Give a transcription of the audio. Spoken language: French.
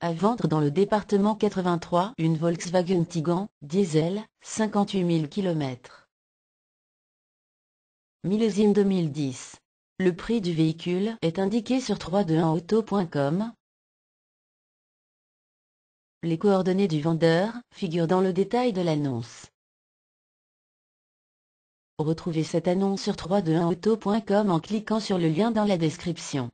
À vendre dans le département 83, une Volkswagen Tiguan, diesel, 58 000 km. Millésime 2010. Le prix du véhicule est indiqué sur 321auto.com. Les coordonnées du vendeur figurent dans le détail de l'annonce. Retrouvez cette annonce sur 321auto.com en cliquant sur le lien dans la description.